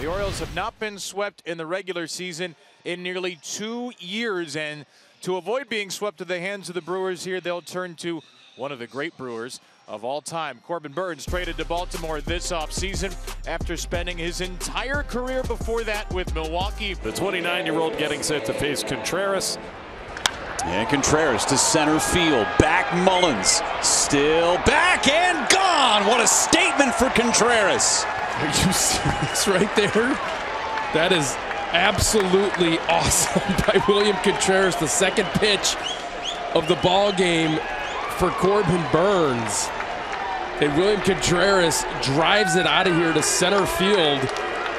The Orioles have not been swept in the regular season in nearly 2 years, and to avoid being swept to the hands of the Brewers here, they'll turn to one of the great Brewers of all time. Corbin Burns traded to Baltimore this offseason after spending his entire career before that with Milwaukee. The 29-year-old getting set to face Contreras. And Contreras to center field. Back Mullins. Still back and gone. What a statement for Contreras. Are you serious right there? That is absolutely awesome by William Contreras. The second pitch of the ball game for Corbin Burns, and William Contreras drives it out of here to center field.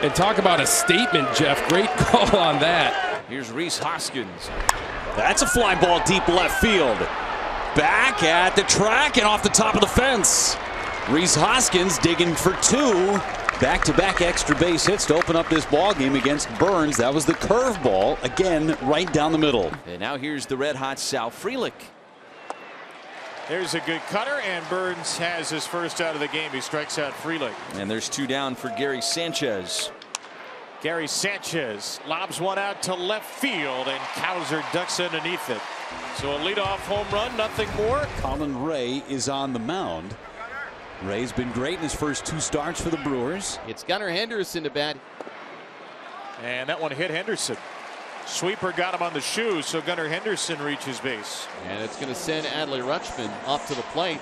And talk about a statement, Jeff. Great call on that. Here's Rhys Hoskins. That's a fly ball deep left field. Back at the track and off the top of the fence. Rhys Hoskins digging for two. Back-to-back extra base hits to open up this ball game against Burns. That was the curveball, again, right down the middle. And now here's the red-hot Sal Frelick. There's a good cutter, and Burns has his first out of the game. He strikes out Frelick. And there's two down for Gary Sanchez. Gary Sanchez lobs one out to left field, and Cowser ducks underneath it. So a leadoff home run, nothing more. Colin Ray is on the mound. Ray's been great in his first two starts for the Brewers. It's Gunnar Henderson to bat. And that one hit Henderson. Sweeper got him on the shoe, so Gunnar Henderson reaches base. And it's going to send Adley Rutschman up to the plate.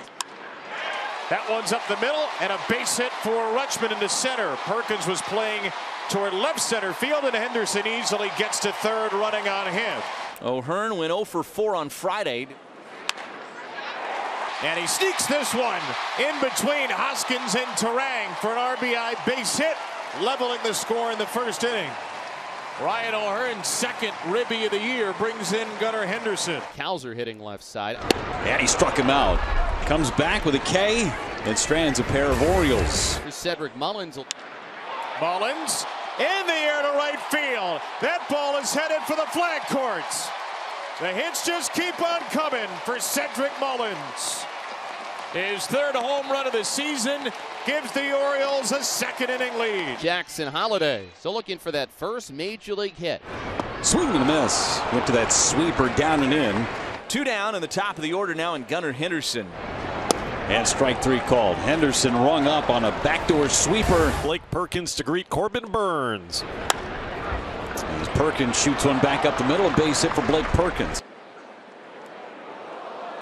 That one's up the middle, and a base hit for Rutschman in the center. Perkins was playing toward left center field, and Henderson easily gets to third, running on him. O'Hearn went 0 for 4 on Friday. And he sneaks this one in between Hoskins and Turang for an RBI base hit, leveling the score in the first inning. Ryan O'Hearn, second ribby of the year, brings in Gunnar Henderson. Cowser hitting left side. And he struck him out. Comes back with a K and strands a pair of Orioles. Here's Cedric Mullins. Mullins in the air to right field. That ball is headed for the flag courts. The hits just keep on coming for Cedric Mullins. His third home run of the season gives the Orioles a second inning lead. Jackson Holliday still looking for that first major league hit. Swing and a miss. Went to that sweeper down and in. Two down in the top of the order now in Gunnar Henderson. And strike three called. Henderson rung up on a backdoor sweeper. Blake Perkins to greet Corbin Burns. As Perkins shoots one back up the middle, a base hit for Blake Perkins.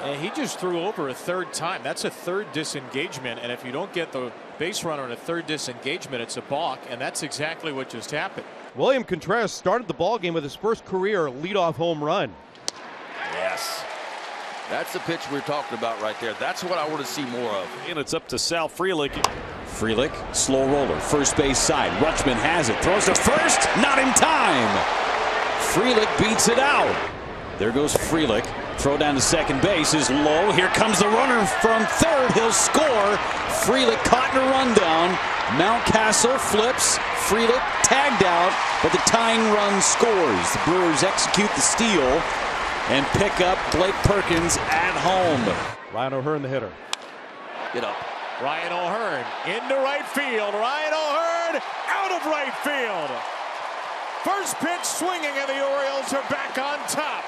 And he just threw over a third time. That's a third disengagement, and if you don't get the base runner in a third disengagement, it's a balk, and that's exactly what just happened. William Contreras started the ball game with his first career leadoff home run. Yes. That's the pitch we're talking about right there. That's what I want to see more of. And it's up to Sal Frelick. Frelick, slow roller, first base side. Rutschman has it, throws to first, not in time. Frelick beats it out. There goes Frelick. Throw down to second base is low. Here comes the runner from third. He'll score. Frelick caught in a rundown. Mountcastle flips. Frelick tagged out, but the tying run scores. The Brewers execute the steal and pick up Blake Perkins at home. Ryan O'Hearn, the hitter. Get up. Ryan O'Hearn into right field. Ryan O'Hearn out of right field. First pitch swinging, and the Orioles are back on top.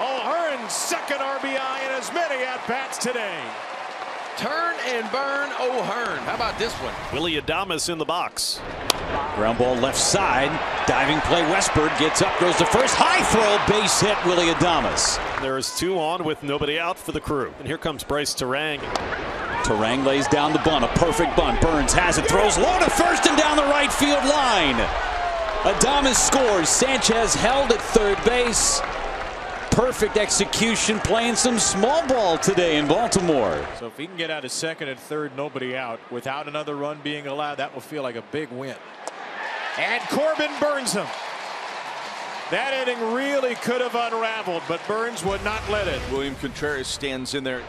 O'Hearn's second RBI in as many at-bats today. Turn and burn O'Hearn. How about this one? Willie Adames in the box. Ground ball left side. Diving play. Westberg gets up, goes to first. High throw, base hit, Willie Adames. There's two on with nobody out for the crew. And here comes Bryce Turang. Turang lays down the bunt, a perfect bunt. Burns has it, throws low to first and down the right field line. Adames scores. Sanchez held at third base. Perfect execution, playing some small ball today in Baltimore. So if he can get out of second and third, nobody out, without another run being allowed, that will feel like a big win. And Corbin burns him. That inning really could have unraveled, but Burns would not let it. William Contreras stands in there.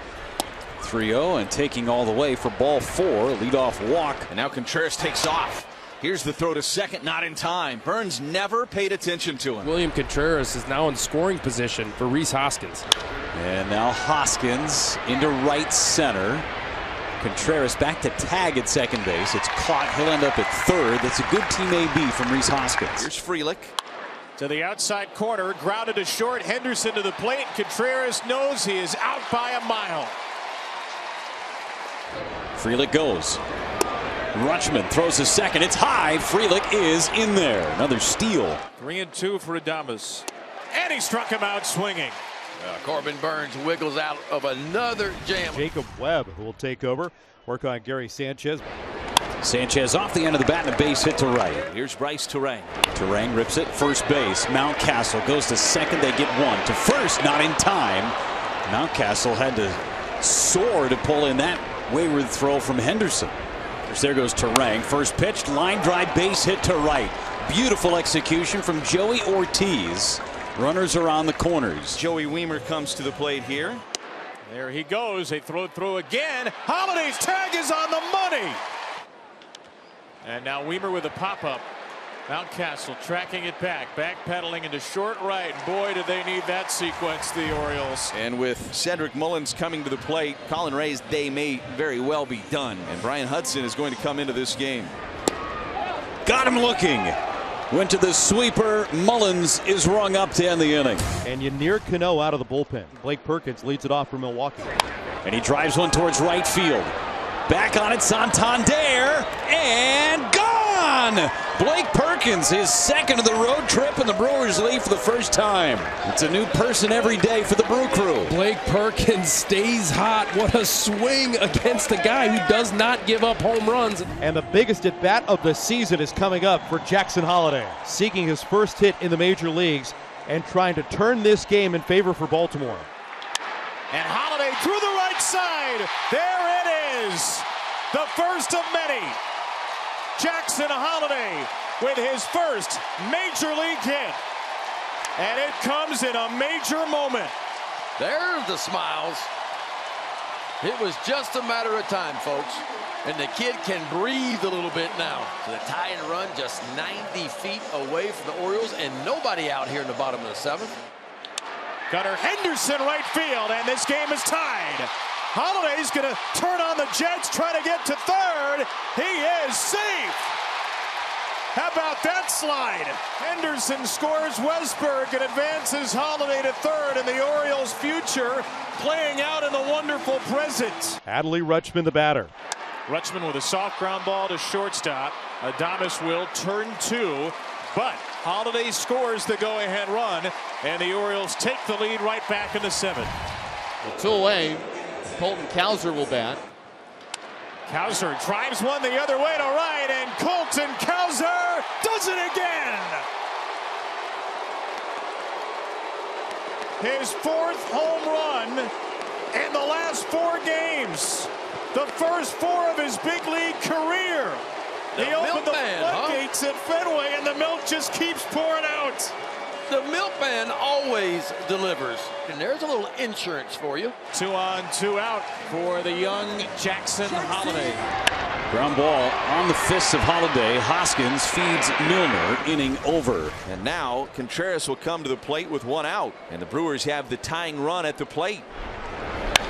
3-0 and taking all the way for ball four, leadoff walk. And now Contreras takes off. Here's the throw to second, not in time. Burns never paid attention to him. William Contreras is now in scoring position for Rhys Hoskins. And now Hoskins into right center. Contreras back to tag at second base. It's caught. He'll end up at third. That's a good team AB from Rhys Hoskins. Here's Frelick. To the outside corner, grounded to short. Henderson to the plate. Contreras knows he is out by a mile. Frelick goes. Rutschman throws a second. It's high. Frelick is in there. Another steal. 3-2 for Adames. And he struck him out swinging. Corbin Burns wiggles out of another jam. Jacob Webb, who will take over. Work on Gary Sanchez. Sanchez off the end of the bat and a base hit to right. Here's Bryce Turang. Turang rips it. First base. Mountcastle goes to second. They get one to first. Not in time. Mountcastle had to soar to pull in that wayward throw from Henderson. There goes Turang. First pitch. Line drive. Base hit to right. Beautiful execution from Joey Ortiz. Runners are on the corners. Joey Weimer comes to the plate here. There he goes. They throw through again. Holliday's tag is on the money. And now Weimer with a pop-up. Mountcastle tracking it back. Backpedaling into short right. Boy, do they need that sequence, the Orioles. And with Cedric Mullins coming to the plate, Colin Ray's day may very well be done. And Brian Hudson is going to come into this game. Got him looking. Went to the sweeper. Mullins is rung up to end the inning. And Yannir Cano out of the bullpen. Blake Perkins leads it off for Milwaukee. And he drives one towards right field. Back on it, Santander, and gone! Blake Perkins, his second of the road trip, and the Brewers lead for the first time. It's a new person every day for the Brew Crew. Blake Perkins stays hot. What a swing against a guy who does not give up home runs. And the biggest at-bat of the season is coming up for Jackson Holliday, seeking his first hit in the major leagues and trying to turn this game in favor for Baltimore. And Holliday through the right side. There it is. The first of many. Jackson Holliday with his first major league hit. And it comes in a major moment. There's the smiles. It was just a matter of time, folks. And the kid can breathe a little bit now. So the tie and run just 90 feet away from the Orioles, and nobody out here in the bottom of the seventh. Gunnar Henderson right field, and this game is tied. Holliday's going to turn on the jets, trying to get to third. He is safe. How about that slide? Henderson scores. Westberg and advances Holliday to third, and the Orioles' future playing out in the wonderful present. Adley Rutschman, the batter. Rutschman with a soft ground ball to shortstop. Adames will turn two, but Holliday scores the go-ahead run, and the Orioles take the lead right back in the seventh. Well, 2 away. Colton Cowser will bat. Cowser drives one the other way to right, and Colton Cowser does it again. His 4th home run in the last 4 games. The first 4 of his big league career. He opened the floodgates at Fenway, and the milk just keeps pouring out. The milkman always delivers. And there's a little insurance for you. 2 on, 2 out for the young Jackson Holliday. Ground ball on the fists of Holliday. Hoskins feeds Milner. Inning over. And now Contreras will come to the plate with 1 out. And the Brewers have the tying run at the plate.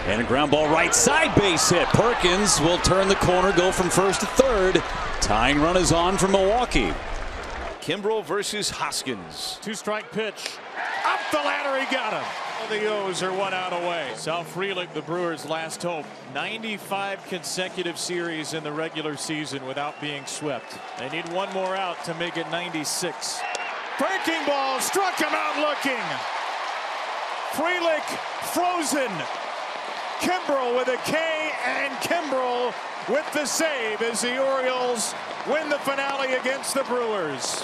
And a ground ball right side base hit. Perkins will turn the corner, go from first to third. Tying run is on for Milwaukee. Kimbrel versus Hoskins. 2-strike pitch. Up the ladder, he got him. The O's are 1 out away. Sal Frelick, the Brewers' last hope. 95 consecutive series in the regular season without being swept. They need 1 more out to make it 96. Breaking ball, struck him out looking. Frelick frozen. Kimbrel with a K, and Kimbrel with the save as the Orioles win the finale against the Brewers.